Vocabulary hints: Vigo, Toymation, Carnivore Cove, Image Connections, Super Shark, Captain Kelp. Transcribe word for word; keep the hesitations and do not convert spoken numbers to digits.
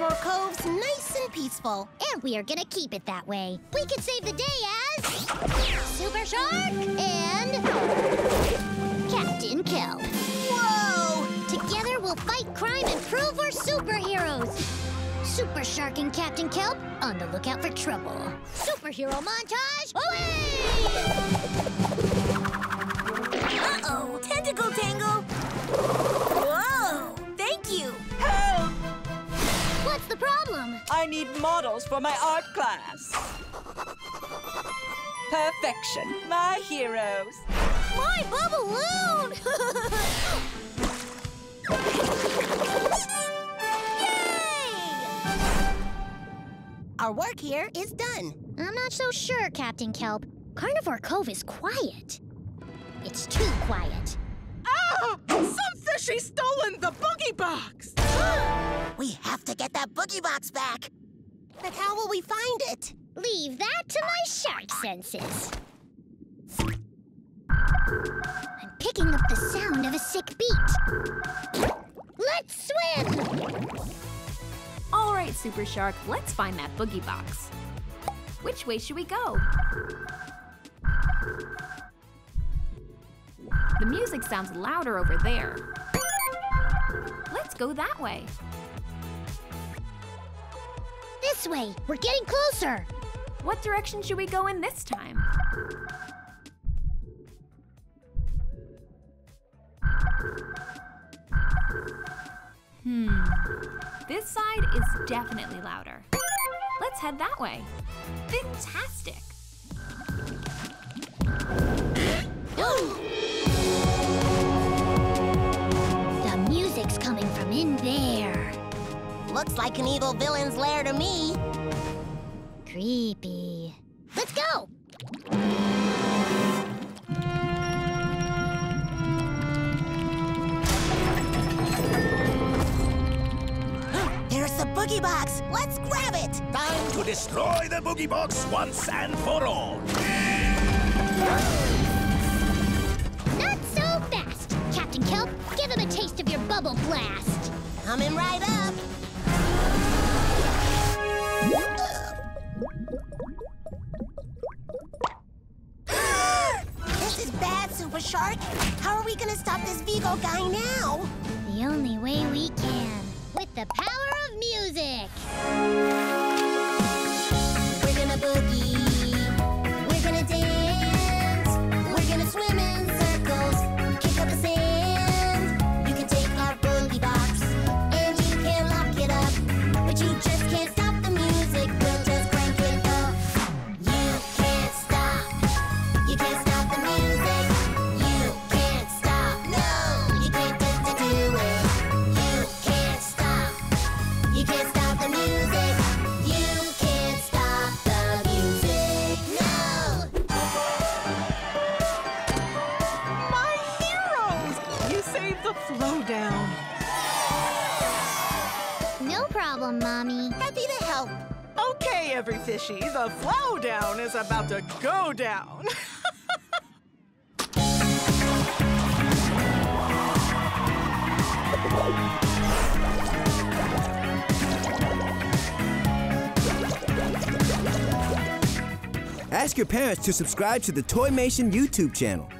Carnivore Cove's nice and peaceful, and we are gonna keep it that way. We can save the day as Super Shark and Captain Kelp. Whoa! Together we'll fight crime and prove we're superheroes. Super Shark and Captain Kelp on the lookout for trouble. Superhero montage away! Uh-oh! Tentacle tangle! Whoa! Thank you! Help! What's the problem? I need models for my art class. Perfection. My heroes. My bubble-loon! Yay! Our work here is done. I'm not so sure, Captain Kelp. Carnivore Cove is quiet. It's too quiet. Ah! Some says she's stolen the boogie box! We have to get that boogie box back. But how will we find it? Leave that to my shark senses. I'm picking up the sound of a sick beat. Let's swim! All right, Super Shark, let's find that boogie box. Which way should we go? The music sounds louder over there. Let's go that way. This way! We're getting closer! What direction should we go in this time? Hmm. This side is definitely louder. Let's head that way. Fantastic! The music's coming from in there. Looks like an evil villain's lair to me. Creepy. Let's go! There's the boogie box! Let's grab it! Time to destroy the boogie box once and for all! Not so fast! Captain Kelp, give him a taste of your bubble blast! Coming right up! This is bad, Super Shark. How are we gonna stop this Vigo guy now? The only way we can. With the power of music. We're gonna boogie. We're gonna dance. We're gonna swim in circles. Kick up the sand. You can take our boogie box. And you can lock it up. But you just can't stop the music. We'll just crank it up. You can't stop. You can't stop the music. You can't stop. No, you can't do, do, do it. You can't stop. You can't stop the music. You can't stop the music. No. My heroes! You saved the flow down. No problem, Mommy. Happy to help. Okay, every fishy, the flow down is about to go down. Ask your parents to subscribe to the Toymation YouTube channel.